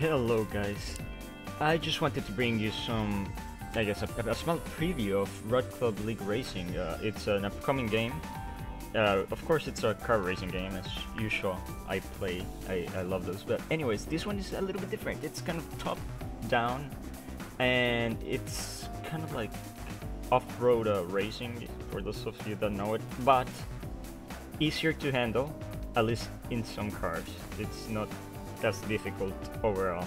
Hello guys, I just wanted to bring you some, I guess, a small preview of Roadclub League Racing. It's an upcoming game. Of course it's a car racing game, as usual. I love those, but anyways, this one is a little bit different. It's kind of top down, and it's kind of like off-road racing, for those of you that know it, but easier to handle, at least in some cars. It's not as difficult overall,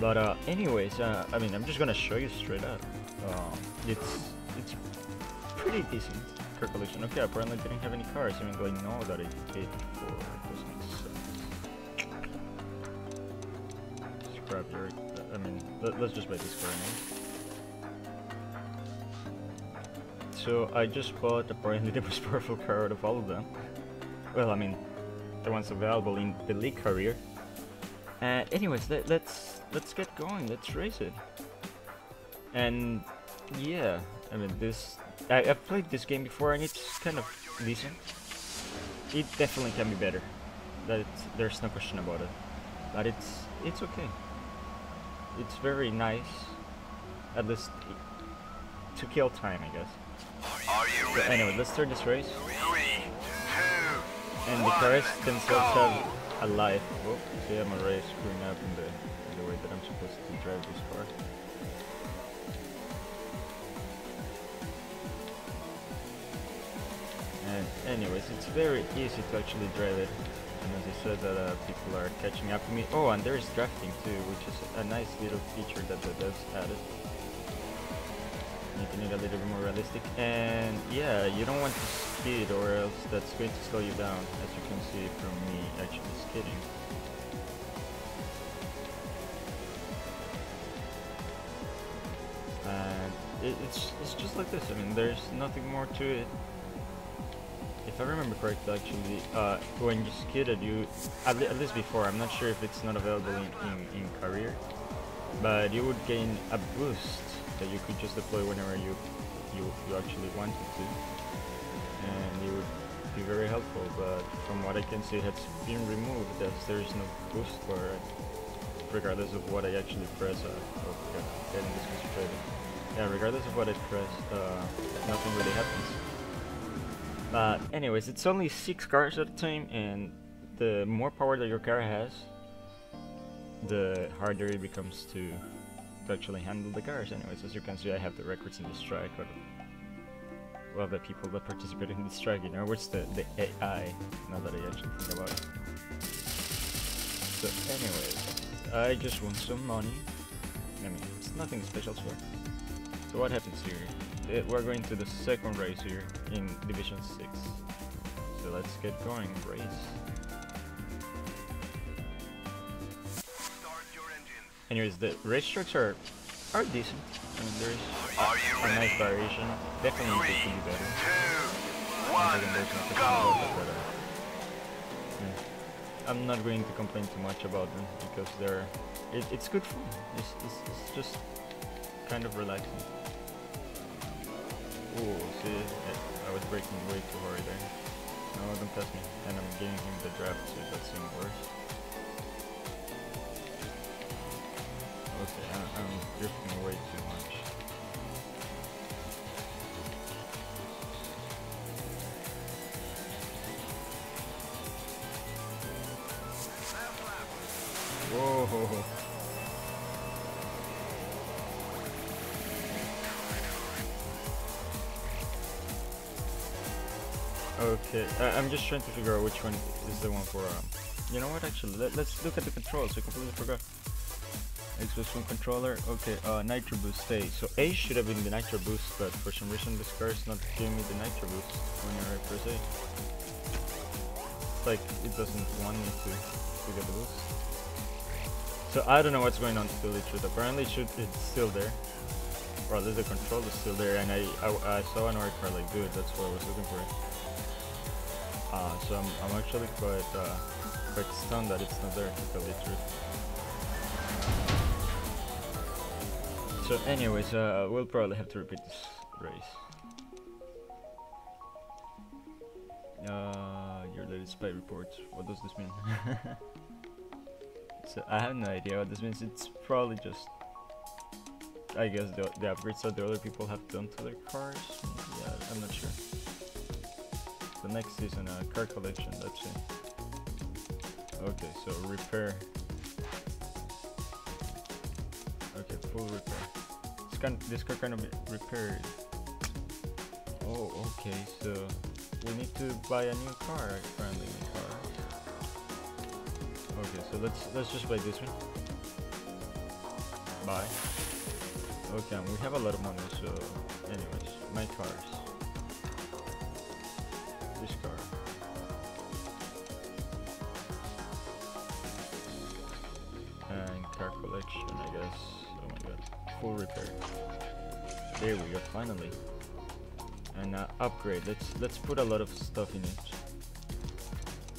but anyways, I mean, I'm just gonna show you straight up. It's pretty decent car collision. Okay, apparently didn't have any cars, even though I know that it did for 2007. Scrap your, I mean, let's just buy this car now. So I just bought apparently the most powerful car out of all of them. Well, I mean, the ones available in the league career. Anyways, let's get going. Let's race it. And yeah, I mean, I've played this game before, and it's kind of decent. It definitely can be better. There's no question about it. But it's okay. It's very nice, at least to kill time, I guess. Are you ready? So anyway, let's start this race. And the cars themselves have a life. Oh, see, I'm already screwing up in the way that I'm supposed to drive this car. And anyways, it's very easy to actually drive it. And as I said, that people are catching up to me. Oh, and there is drafting too, which is a nice little feature that the devs added, making it a little bit more realistic. And yeah, you don't want to skid, or else that's going to slow you down, as you can see from me actually skidding. And it's just like this. I mean, there's nothing more to it. If I remember correctly, actually, when you skidded, you at least before, I'm not sure if it's not available in career, but you would gain a boost that you could just deploy whenever you actually wanted to, and it would be very helpful. But from what I can see, it has been removed, as there is no boost for it, regardless of what I actually press. Okay, getting this concentrated. Yeah, regardless of what I press, nothing really happens. But anyways, it's only 6 cars at a time, and the more power that your car has, the harder it becomes to actually handle the cars. Anyways, as you can see, I have the records in this track, or well, the people that participated in this track, you know, which the AI, now that I actually think about it. So anyways, I just want some money. I mean, it's nothing special, so. So what happens here? We're going to the second race here in Division 6. So let's get going, race. Anyways, the racetracks are decent. I mean, there is a nice variation. Definitely could be better. I'm not going to complain too much about them, because it's good fun. It's just kind of relaxing. Oh, see, I was braking way too hard there. No, don't pass me. And I'm giving him the draft, so that's even worse. Okay, I'm drifting way too much. Whoa! Okay, I'm just trying to figure out which one is the one for... you know what, actually, let's look at the controls. I completely forgot. Xbox One controller. Okay, Nitro Boost stay. So A should have been the Nitro Boost, but for some reason this car is not giving me the Nitro Boost whenever I press A. It's like it doesn't want me to get the boost. So I don't know what's going on to the truth. Apparently it's still there. Or at least the control is still there, and I saw an car like good, that's what I was looking for. So I'm actually quite stunned that it's not there, to tell you the truth. So anyways, we'll probably have to repeat this race. Your latest spy reports. What does this mean? So I have no idea what this means. It's probably just, I guess, the upgrades that the other people have done to their cars. Yeah, I'm not sure. The next season, car collection, that's it. Okay, so repair. Okay, full repair. This car cannot be repaired. Oh, okay, so we need to buy a new car, apparently. Okay, so let's just buy this one. Buy. Okay, and we have a lot of money, so anyways, my cars. This car. And car collection, I guess. Oh my god. Full repair. There we go, finally. And upgrade. Let's put a lot of stuff in it.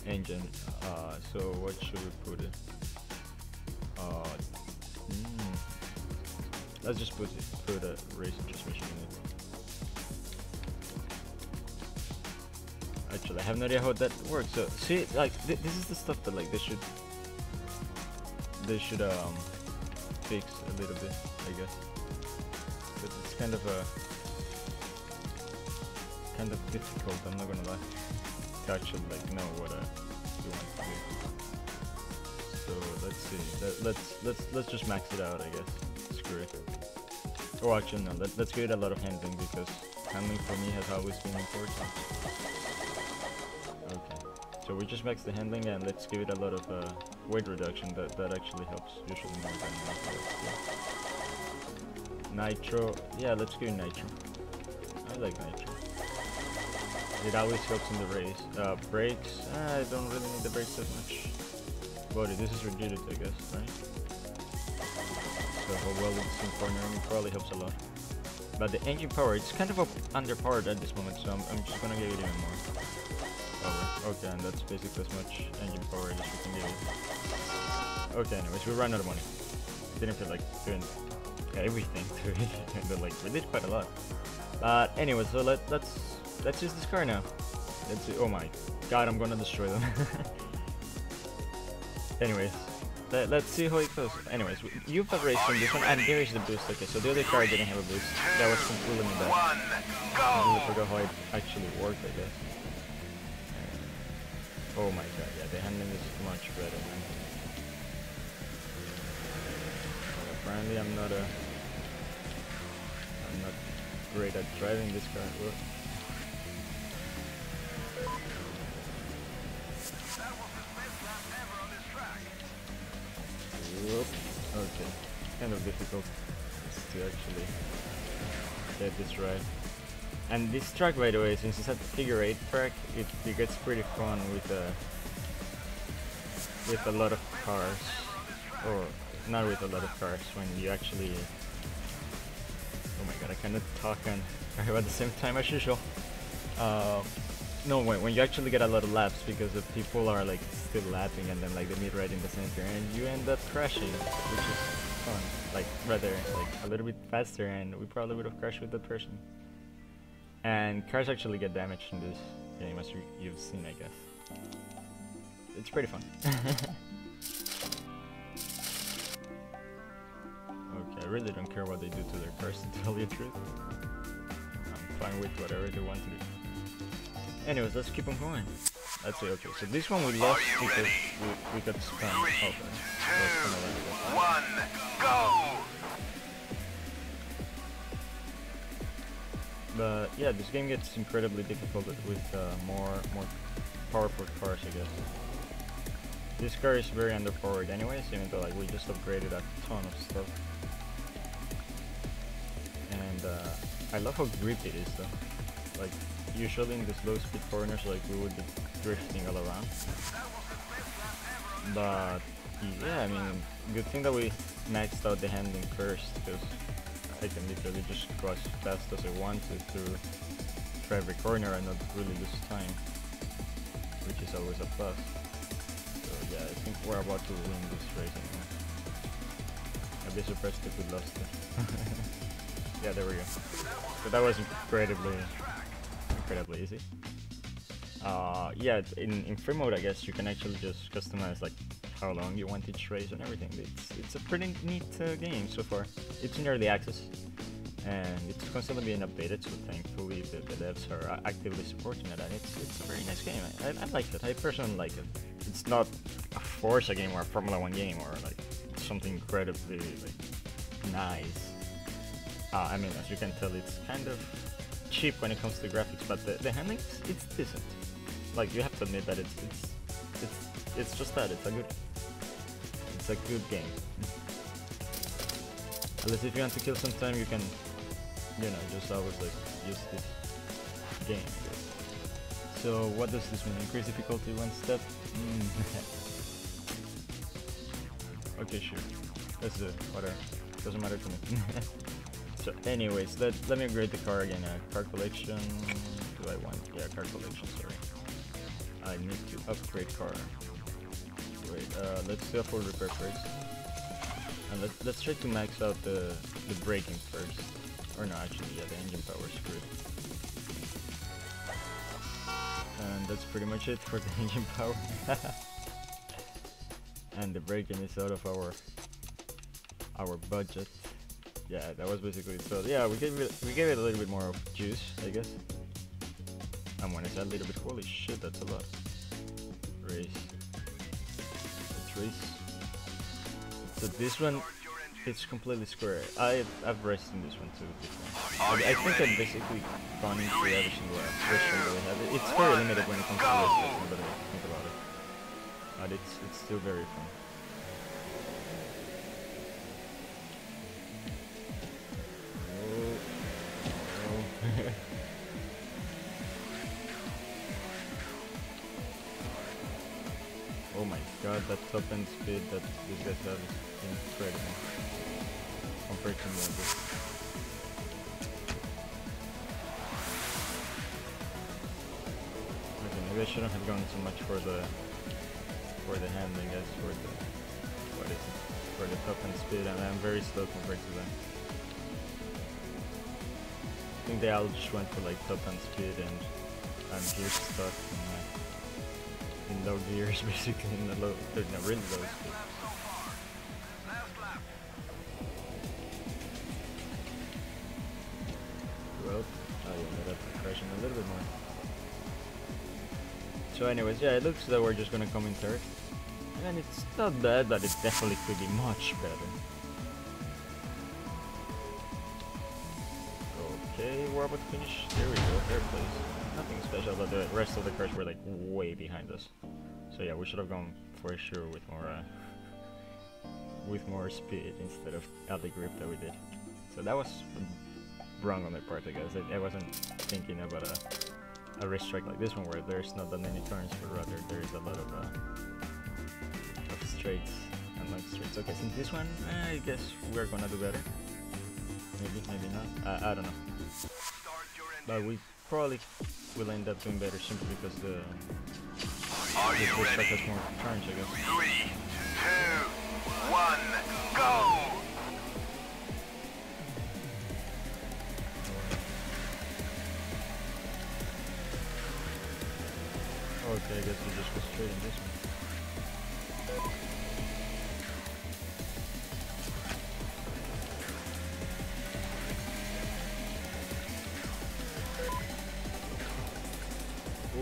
Engine. So what should we put it? Let's just put a racing transmission in it. Actually, I have no idea how that works. So see, like this is the stuff that like they should fix a little bit, I guess. But it's kind of difficult. I'm not gonna lie. To actually like know what so let's see. Let's just max it out, I guess. Screw it. Oh, actually no. Let's create a lot of handling because handling for me has always been important. Okay. So we just max the handling and let's give it a lot of weight reduction. That actually helps usually more than nothing. Nitro. Yeah, let's give it nitro. I like nitro. It always helps in the race. Brakes, I don't really need the brakes that much. Body, this is rigidity, I guess, right? So how well it's in cornering probably helps a lot. But the engine power, it's kind of underpowered at this moment, so I'm just gonna give it even more power. Okay, and that's basically as much engine power as we can give it. Okay, anyways, we ran out of money. Didn't feel like doing everything to it, but like we did quite a lot. But anyway, so let's use this car now. Let's see. Oh my god, I'm gonna destroy them. Anyways, let's see how it goes. Anyways, you've raced on this one, and there is the boost. Okay, so the other car didn't have a boost. That was completely bad. I really forgot how it actually worked, I guess. Oh my god, yeah, the handling is much better, man. Well, apparently, I'm not great at driving this car. Well, okay, it's kind of difficult to actually get this right. And this track, by the way, since it's a figure 8 track, it gets pretty fun with a lot of cars, or not with a lot of cars, when you actually... Oh my god, I cannot talk and drive at the same time as usual. No, when you actually get a lot of laps because the people are like still lapping and then like they meet right in the center and you end up crashing, which is fun. Like rather like a little bit faster, and we probably would have crashed with that person. And cars actually get damaged in this game, as you've seen, I guess. It's pretty fun. Okay, I really don't care what they do to their cars, to tell you the truth. I'm fine with whatever they want to do. Anyways, let's keep on going. That's it, okay. So this one we lost because we got spun. Oh, okay. Go! But yeah, this game gets incredibly difficult with more powerful cars, I guess. This car is very underpowered anyways, even though like we just upgraded a ton of stuff. And I love how grippy it is though. Like, usually in these low speed corners, like we would be drifting all around. But yeah, I mean, good thing that we maxed out the handling first, because I can literally just go as fast as I want to through every corner and not really lose time, which is always a plus. So yeah, I think we're about to win this race anyway. I'd be surprised if we lost it. Yeah, there we go. So that was incredibly easy. Yeah, in free mode, I guess you can actually just customize like how long you want each race and everything. It's a pretty neat game so far. It's in early access, and it's constantly being updated, so thankfully the devs are actively supporting it, and it's a very nice game. I like it. I personally like it. It's not a Forza game or a Formula 1 game or like something incredibly like nice. I mean, as you can tell, it's kind of cheap when it comes to graphics, but the handling, it's decent. Like, you have to admit that it's just that it's a good game. Unless if you want to kill some time, you can, you know, just always like use this game. So what does this mean? Increase difficulty one step. Okay, sure. Let's do it. Whatever. Doesn't matter to me. So anyways, let me upgrade the car again. Car collection. Do I want? Yeah, car collection. Sorry. I need to upgrade car. Wait, let's do a full repair first. And let's try to max out the braking first. Or no, actually, yeah, the engine power screwed. And that's pretty much it for the engine power. And the braking is out of our budget. Yeah, that was basically it. So yeah, we gave it a little bit more of juice, I guess. And when I said a little bit, holy shit, that's a lot. Race. Let's race. So this one, it's completely square. I've raced in this one too. I think I've basically gone into every single version that we have. It's very limited when it comes to racing, but I think about it. But it's still very fun. Oh my god, that top end speed that these guys have is incredible compared to me. Okay, maybe I shouldn't have gone so much for the handling, I guess, for the top end speed, and I'm very slow compared to them. I think they all just went for like top end speed, and I'm here stuck in low gears, basically, in the low, no, really low speed. Well, I ended up crashing a little bit more. So anyways, yeah, it looks that we're just gonna come in third. And it's not bad, but it definitely could be much better. Okay, we're about to finish. There we go, third place. Nothing special, but the rest of the cars were like way behind us. So yeah, we should have gone for sure with more speed instead of at the grip that we did. So that was wrong on my part, I guess. I wasn't thinking about a racetrack like this one where there's not that many turns, but rather there is a lot of straights and long straights. Okay, since this one, I guess we're gonna do better. Maybe, maybe not. I don't know. But we probably will end up doing better simply because the first track has more turns, I guess. 3, 2, 1, go! Okay, I guess we'll just go straight in this one.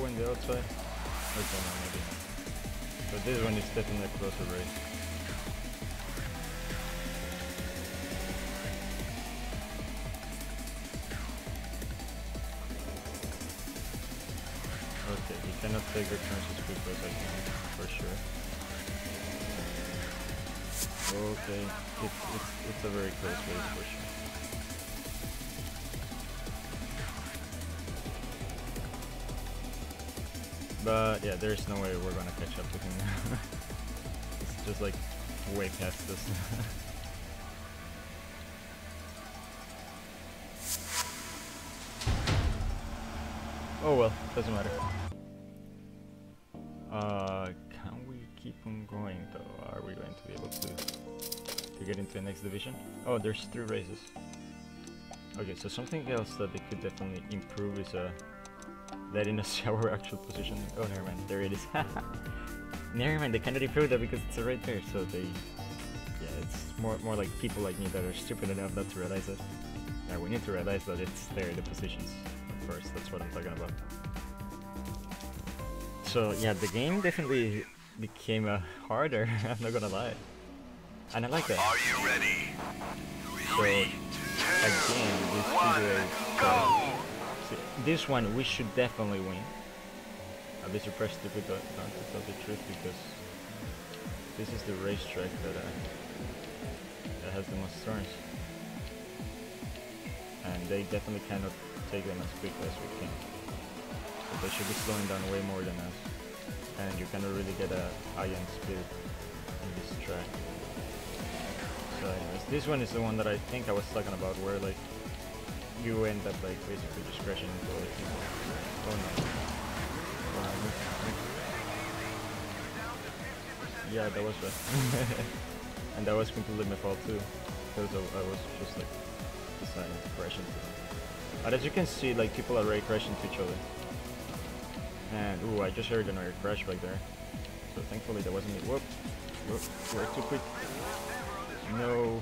On the outside? Okay, no, maybe not. But this one is definitely a closer race. Okay, he cannot take the turns as quick as I can, for sure. Okay, it's a very close race for sure. But yeah, there's no way we're gonna catch up with him now. It's just like way past us. Oh well, doesn't matter. Can we keep on going though? Are we going to be able to get into the next division? Oh, there's 3 races. Okay, so something else that they could definitely improve is letting us see our actual position. Oh, never mind. There it is. Never mind, they cannot improve that because it's a red pair, so they... Yeah, it's more like people like me that are stupid enough not to realize it. Yeah, we need to realize that it's there, the positions first, that's what I'm talking about. So yeah, the game definitely became harder, I'm not gonna lie. And I like that. Are you ready? So, again, this one we should definitely win. I'll be surprised if we don't, to tell the truth, because this is the racetrack that has the most turns. And they definitely cannot take them as quickly as we can. So they should be slowing down way more than us. And you cannot really get a high end speed in this track. So anyways, this one is the one that I think I was talking about, where like you end up like basically just crashing into other people. Oh no. Yeah, that was right. And that was completely my fault too, because I was just like deciding to crash into them. But as you can see, like, people are already crashing into each other. And ooh, I just heard another crash back there. So thankfully that wasn't me. Whoop! Whoop! We're too quick. No.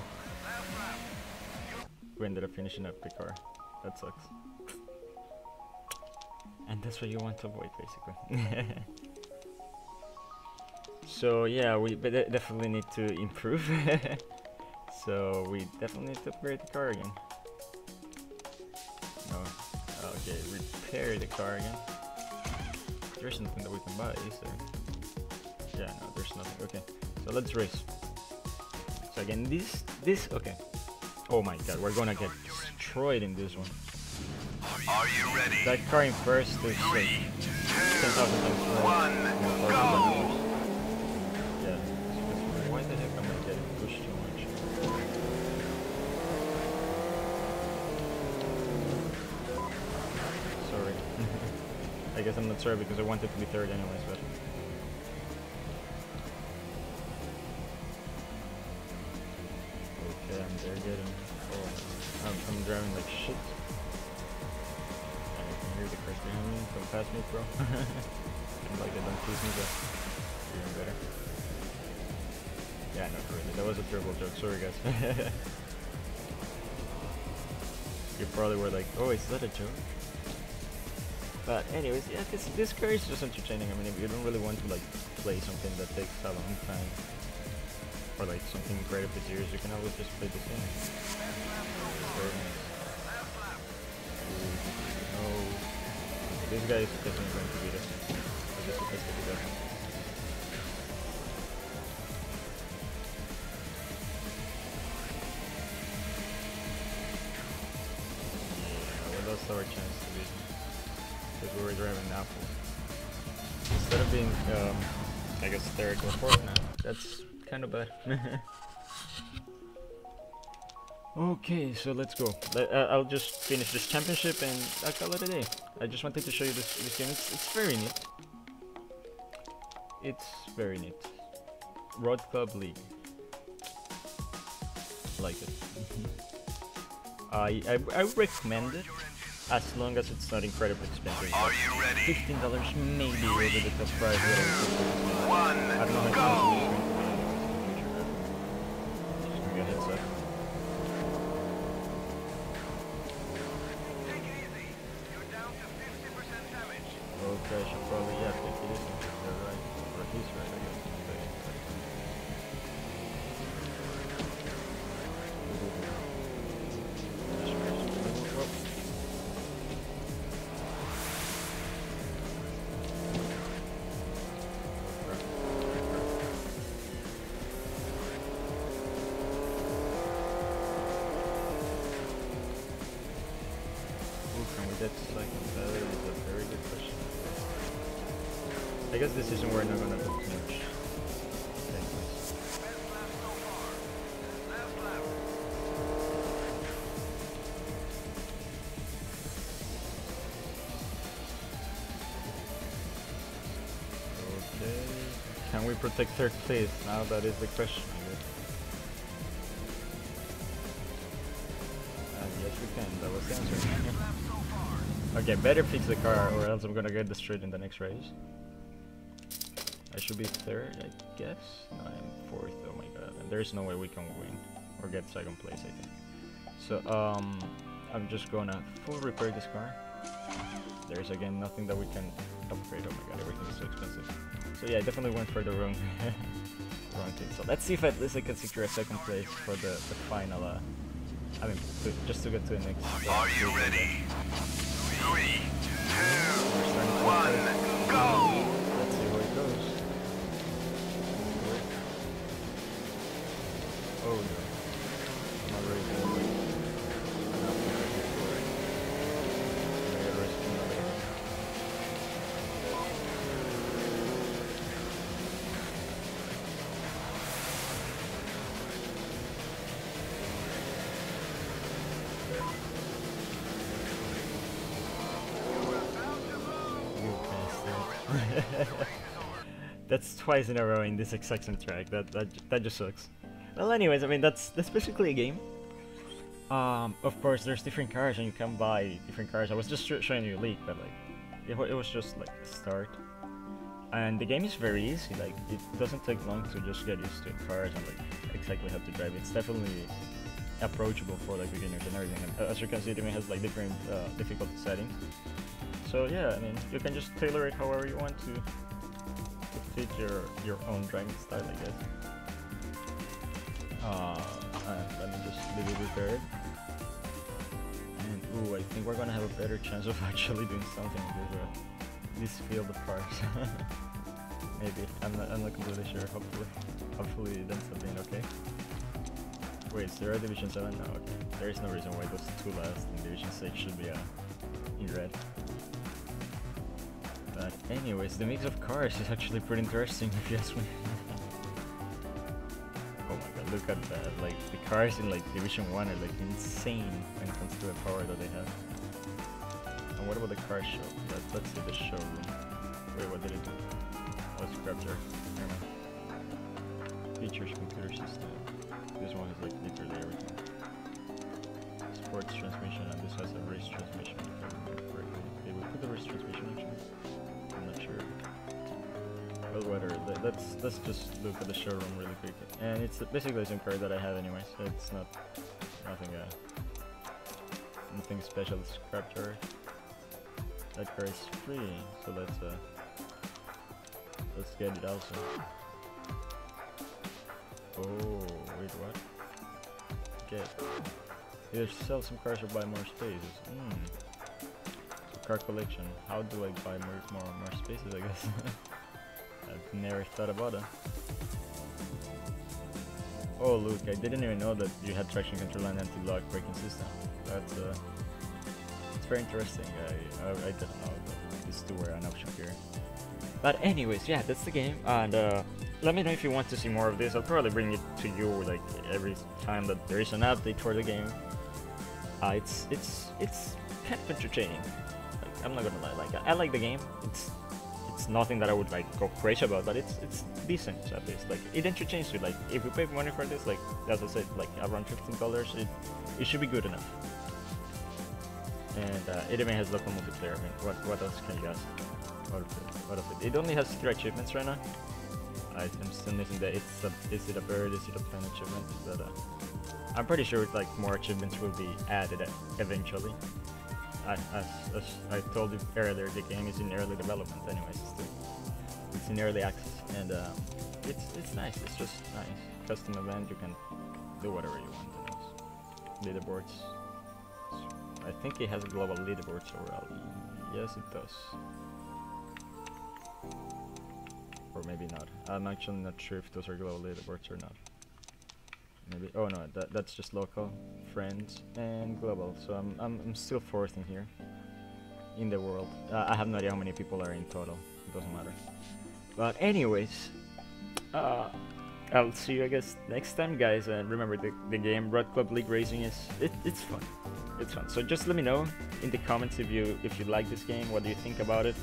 We ended up finishing up the car. That sucks. And that's what you want to avoid, basically. So yeah, we definitely need to improve. So we definitely need to upgrade the car again. No, okay, repair the car again. There's something that we can buy, is there? Yeah, no, there's nothing. Okay, so let's race. So again, this, okay. Oh my god, we're gonna get destroyed in this one. Are you ready? That car in first is like 10,000 times more powerful than me. Yeah, why the heck am I getting pushed too much? Sorry. I guess I'm not sorry because I wanted to be third anyways, but... Okay, they're getting... Oh, I'm driving like shit. The crash behind me, don't pass me, bro. I'm like, they don't tease me, but you're even better. Yeah, not really. That was a terrible joke. Sorry, guys. You probably were like, oh, is that a joke? But anyways, yeah, this car is just entertaining. I mean, if you don't really want to like play something that takes a long time, or like something great of the series, you can always just play this game. Very nice. This guy is definitely going to beat us. I just supposed to be better. Yeah, we lost our chance to beat him. Because we were driving Apple. Instead of being, I guess, third or fourth now. That's kind of bad. Okay, so let's go. I'll just finish this championship and I'll call it a day. I just wanted to show you this game. It's very neat. It's very neat. Roadclub League. Like it. I recommend it as long as it's not incredibly expensive. Are you ready? $15 maybe over the top price. I don't know how to do it. That's like that is a very good question. I guess this isn't where I'm gonna do much. Okay. Can we protect third place? Now that is the question. Yes, we can. That was the answer. Okay, better fix the car or else I'm gonna get destroyed in the next race. I should be third, I guess. No, I'm fourth. Oh my god. And there's no way we can win or get second place, I think. So, I'm just gonna full repair this car. There's again nothing that we can upgrade. Oh my god, everything's so expensive. So yeah, I definitely went for the wrong thing. So let's see if at least I can secure a second place for the final. I mean, just to get to the next. Are you ready? 3, 2, 1, go! Let's see where it goes. Oh no. Not ready for it. Not ready for it. Very risky. That's twice in a row in this exact same track. That just sucks. Well, anyways, I mean that's basically a game. Of course, there's different cars and you can buy different cars. I was just showing you a leak, but like it was just like a start. And the game is very easy. Like it doesn't take long to just get used to cars and like exactly how to drive. It's definitely approachable for like beginners and everything. And as you can see, it even has like different difficulty settings. So yeah, I mean, you can just tailor it however you want to fit your own driving style, I guess. And let me just leave it repaired. And ooh, I think we're gonna have a better chance of actually doing something with this field of cars. Maybe, I'm not completely sure, hopefully that's something, okay? Wait, is there a Division 7? No, okay. There is no reason why those two last in Division 6 should be in red. But anyways, the mix of cars is actually pretty interesting if you ask me. Oh my god, look at that. Like the cars in like Division 1 are like insane when it comes to the power that they have. And what about the car show? Let's see the showroom. Wait, what did it do? Oh, scrapped her. Never mind. Features, computer system. This one has like literally everything. Sports transmission, and this has a race transmission. Did we put the race transmission actually? I'm not sure. Well, whatever. Let's just look at the showroom really quick. And it's basically the same car that I have anyway, so it's nothing special. It's scrapped car. That car is free, so let's get it also. Oh wait, what? Get either sell some cars or buy more spaces. Car collection. How do I buy more spaces, I guess? I've never thought about that. Oh look, I didn't even know that you had traction control and anti-lock braking system. That's it's very interesting. I didn't know that these two were an option here. But anyways, yeah, that's the game. And let me know if you want to see more of this. I'll probably bring it to you like every time that there is an update for the game. It's kind of entertaining. I'm not gonna lie, like I like the game. It's nothing that I would like go crazy about, but it's decent at least. Like it entertains you. Like if you pay money for this, like as I said, like around $15, it should be good enough. And it even has local multiplayer. I mean, what else can you ask? What of it? It only has 3 achievements right now. I'm still missing that. Is it a bird? Is it a plane achievement? But I'm pretty sure like more achievements will be added eventually. As I told you earlier, the game is in early development anyways, it's in early access, and it's nice, it's just nice. Custom event, you can do whatever you want. Leaderboards, I think it has a global leaderboard, so well, yes it does. Or maybe not, I'm actually not sure if those are global leaderboards or not. Maybe. Oh no, that's just local, friends, and global. So I'm still fourth in here, in the world. I have no idea how many people are in total. It doesn't matter. But anyways, I'll see you I guess next time, guys. And remember the game Roadclub League Racing is it's fun. It's fun. So just let me know in the comments if you like this game. What do you think about it?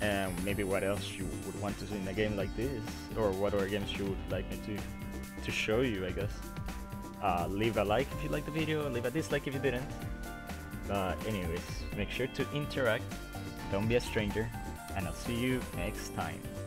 And maybe what else you would want to see in a game like this, or what other games you would like me to show you, I guess. Leave a like if you liked the video, leave a dislike if you didn't. But anyways, make sure to interact, don't be a stranger, and I'll see you next time.